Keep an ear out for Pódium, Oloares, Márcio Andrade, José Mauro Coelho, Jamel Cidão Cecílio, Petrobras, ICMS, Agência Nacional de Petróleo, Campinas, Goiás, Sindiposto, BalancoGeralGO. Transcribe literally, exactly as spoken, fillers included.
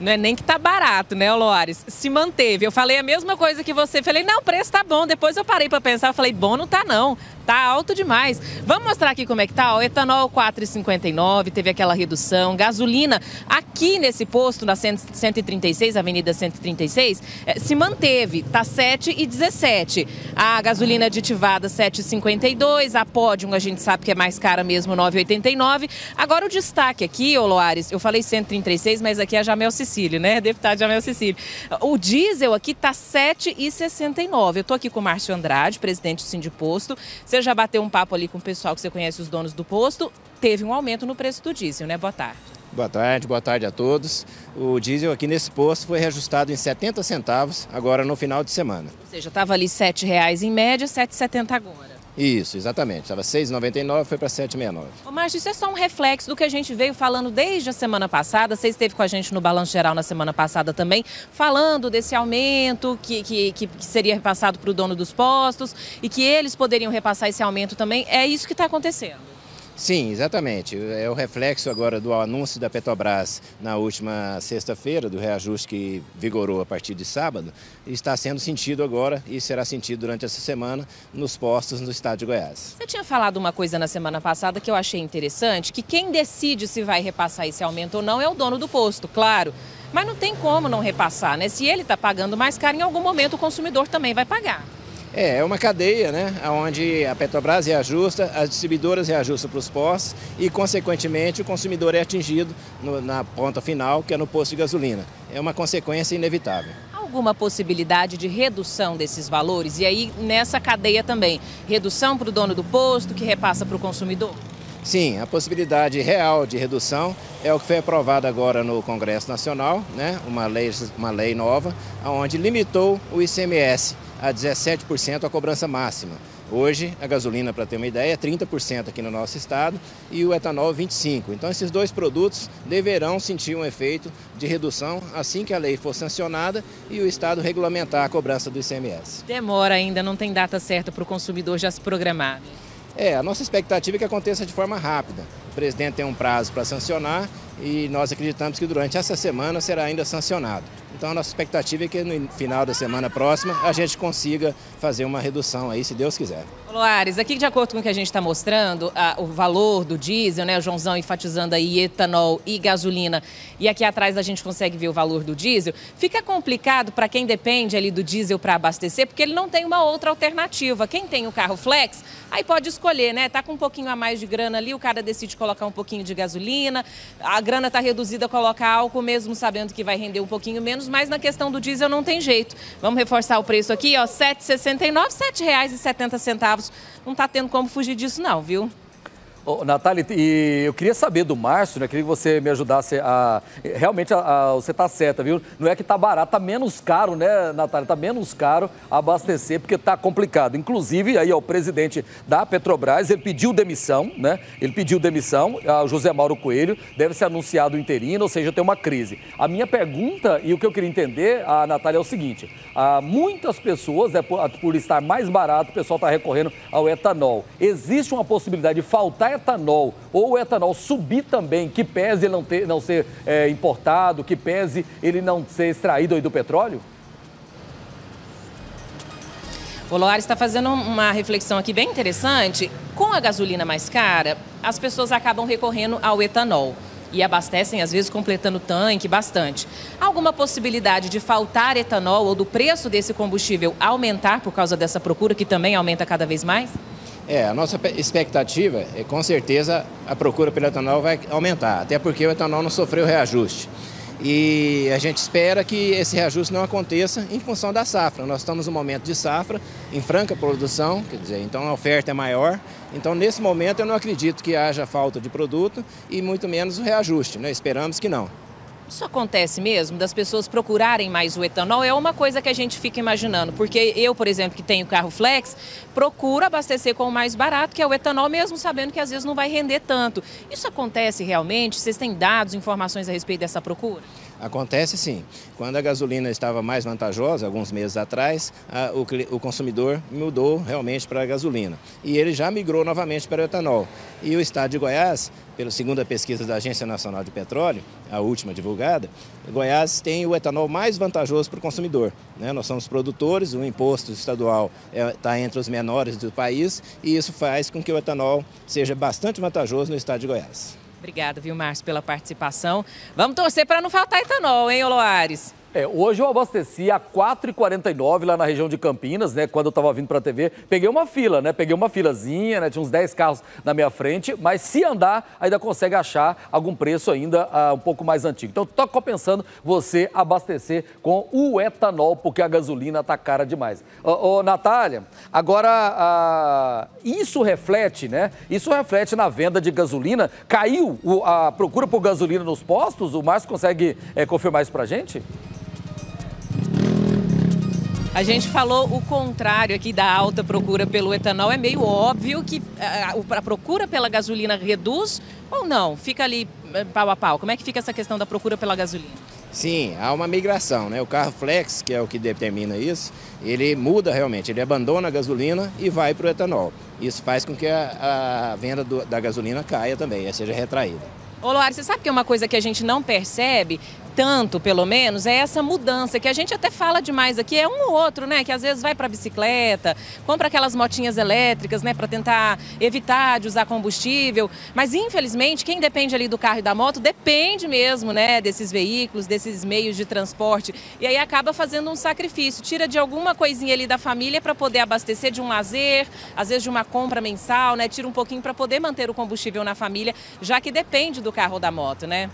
não é nem que tá barato, né, Oloares? Se manteve. Eu falei a mesma coisa que você. Falei, não, o preço tá bom. Depois eu parei para pensar, eu falei, bom não tá não. Tá alto demais. Vamos mostrar aqui como é que tá. O etanol quatro reais e cinquenta e nove centavos, teve aquela redução. Gasolina aqui nesse posto, na cento e trinta e seis, Avenida cento e trinta e seis, se manteve. Tá sete reais e dezessete centavos. A gasolina aditivada sete reais e cinquenta e dois centavos. A Pódium, a gente sabe que é mais cara mesmo, nove reais e oitenta e nove centavos. Agora o destaque aqui, Oloares, eu falei cento e trinta e seis, mas aqui é a Jamel Cecílio, né? Deputado Jamel Cecílio. O diesel aqui tá sete reais e sessenta e nove centavos. Eu tô aqui com o Márcio Andrade, presidente do Sindiposto. Você já bateu um papo ali com o pessoal que você conhece, os donos do posto, teve um aumento no preço do diesel, né? Boa tarde. Boa tarde, boa tarde a todos. O diesel aqui nesse posto foi reajustado em setenta centavos agora no final de semana. Ou seja, estava ali sete reais em média, sete reais e setenta centavos agora. Isso, exatamente. Estava seis reais e noventa e nove centavos, foi para sete reais e sessenta e nove centavos. Ô, Márcio, isso é só um reflexo do que a gente veio falando desde a semana passada. Você esteve com a gente no Balanço Geral na semana passada também, falando desse aumento que, que, que seria repassado para o dono dos postos e que eles poderiam repassar esse aumento também. É isso que está acontecendo. Sim, exatamente. É o reflexo agora do anúncio da Petrobras na última sexta-feira, do reajuste que vigorou a partir de sábado, está sendo sentido agora e será sentido durante essa semana nos postos no estado de Goiás. Você tinha falado uma coisa na semana passada que eu achei interessante, que quem decide se vai repassar esse aumento ou não é o dono do posto, claro. Mas não tem como não repassar, né? Se ele está pagando mais caro, em algum momento o consumidor também vai pagar. É, é uma cadeia, né, onde a Petrobras reajusta, as distribuidoras reajustam para os postos e, consequentemente, o consumidor é atingido no, na ponta final, que é no posto de gasolina. É uma consequência inevitável. Alguma possibilidade de redução desses valores? E aí, nessa cadeia também, redução para o dono do posto, que repassa para o consumidor? Sim, a possibilidade real de redução é o que foi aprovado agora no Congresso Nacional, né, uma lei, uma lei nova, onde limitou o I C M S a dezessete por cento a cobrança máxima. Hoje, a gasolina, para ter uma ideia, é trinta por cento aqui no nosso estado e o etanol vinte e cinco por cento. Então, esses dois produtos deverão sentir um efeito de redução assim que a lei for sancionada e o estado regulamentar a cobrança do I C M S. Demora ainda, não tem data certa para o consumidor já se programar. É, a nossa expectativa é que aconteça de forma rápida. O presidente tem um prazo para sancionar e nós acreditamos que durante essa semana será ainda sancionado. Então a nossa expectativa é que no final da semana próxima a gente consiga fazer uma redução aí, se Deus quiser. Oloares, aqui de acordo com o que a gente está mostrando, a, o valor do diesel, né, o Joãozão enfatizando aí etanol e gasolina, e aqui atrás a gente consegue ver o valor do diesel, fica complicado para quem depende ali do diesel para abastecer, porque ele não tem uma outra alternativa. Quem tem o carro flex, aí pode escolher, né, tá com um pouquinho a mais de grana ali, o cara decide colocar um pouquinho de gasolina, a grana está reduzida, coloca álcool mesmo sabendo que vai render um pouquinho menos, mas na questão do diesel não tem jeito. Vamos reforçar o preço aqui, ó, sete reais e sessenta e nove centavos, sete reais e setenta centavos. Não está tendo como fugir disso não, viu? Ô, Natália, e eu queria saber do Márcio, né? Queria que você me ajudasse a... Realmente, a, a, você tá certa, viu? Não é que tá barato, tá menos caro, né, Natália? Tá menos caro abastecer, porque tá complicado. Inclusive, aí, ó, o presidente da Petrobras, ele pediu demissão, né? Ele pediu demissão, o José Mauro Coelho, deve ser anunciado interino, ou seja, tem uma crise. A minha pergunta, e o que eu queria entender, a Natália, é o seguinte. A, muitas pessoas, né, por, por estar mais barato, o pessoal tá recorrendo ao etanol. Existe uma possibilidade de faltar etanol ou o etanol subir também, que pese ele não, ter, não ser é, importado, que pese ele não ser extraído aí do petróleo? O Oloares está fazendo uma reflexão aqui bem interessante. Com a gasolina mais cara, as pessoas acabam recorrendo ao etanol e abastecem, às vezes, completando o tanque bastante. Há alguma possibilidade de faltar etanol ou do preço desse combustível aumentar por causa dessa procura, que também aumenta cada vez mais? É, a nossa expectativa é, com certeza, a procura pelo etanol vai aumentar, até porque o etanol não sofreu reajuste. E a gente espera que esse reajuste não aconteça em função da safra. Nós estamos no momento de safra, em franca produção, quer dizer, então a oferta é maior. Então, nesse momento, eu não acredito que haja falta de produto e muito menos o reajuste, né? Esperamos que não. Isso acontece mesmo, das pessoas procurarem mais o etanol, é uma coisa que a gente fica imaginando, porque eu, por exemplo, que tenho carro flex, procuro abastecer com o mais barato, que é o etanol, mesmo sabendo que às vezes não vai render tanto. Isso acontece realmente? Vocês têm dados, informações a respeito dessa procura? Acontece sim. Quando a gasolina estava mais vantajosa, alguns meses atrás, a, o, o consumidor mudou realmente para a gasolina. E ele já migrou novamente para o etanol. E o estado de Goiás, pela segunda pesquisa da Agência Nacional de Petróleo, a última divulgada, pagada, Goiás tem o etanol mais vantajoso para o consumidor. Né? Nós somos produtores, o imposto estadual está entre os menores do país e isso faz com que o etanol seja bastante vantajoso no estado de Goiás. Obrigada, viu, Márcio, pela participação. Vamos torcer para não faltar etanol, hein, Oloares? É, hoje eu abasteci a quatro e quarenta e nove lá na região de Campinas, né, quando eu estava vindo para a T V, peguei uma fila, né, peguei uma filazinha, né, tinha uns dez carros na minha frente, mas se andar, ainda consegue achar algum preço ainda uh, um pouco mais antigo. Então, estou compensando você abastecer com o etanol, porque a gasolina está cara demais. Ô, ô Natália, agora, uh, isso reflete, né, isso reflete na venda de gasolina, caiu o, a procura por gasolina nos postos, o Márcio consegue é, confirmar isso para a gente? A gente falou o contrário aqui da alta procura pelo etanol. É meio óbvio que a procura pela gasolina reduz ou não? Fica ali pau a pau. Como é que fica essa questão da procura pela gasolina? Sim, há uma migração, né? O carro flex, que é o que determina isso, ele muda realmente, ele abandona a gasolina e vai para o etanol. Isso faz com que a, a venda do, da gasolina caia também, seja retraída. Ô, Oloares, você sabe que é uma coisa que a gente não percebe tanto, pelo menos, é essa mudança, que a gente até fala demais aqui, é um ou outro, né, que às vezes vai para bicicleta, compra aquelas motinhas elétricas, né, para tentar evitar de usar combustível, mas infelizmente quem depende ali do carro e da moto depende mesmo, né, desses veículos, desses meios de transporte, e aí acaba fazendo um sacrifício, tira de alguma coisinha ali da família para poder abastecer de um lazer, às vezes de uma compra mensal, né, tira um pouquinho para poder manter o combustível na família, já que depende do carro ou da moto, né?